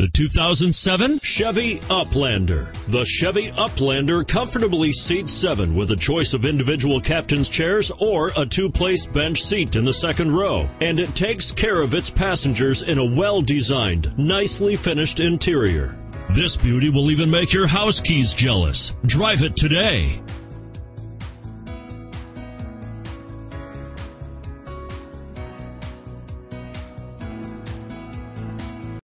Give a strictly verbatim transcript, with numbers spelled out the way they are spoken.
The two thousand seven Chevy Uplander. The Chevy Uplander comfortably seats seven with a choice of individual captain's chairs or a two-place bench seat in the second row. And it takes care of its passengers in a well-designed, nicely finished interior. This beauty will even make your house keys jealous. Drive it today.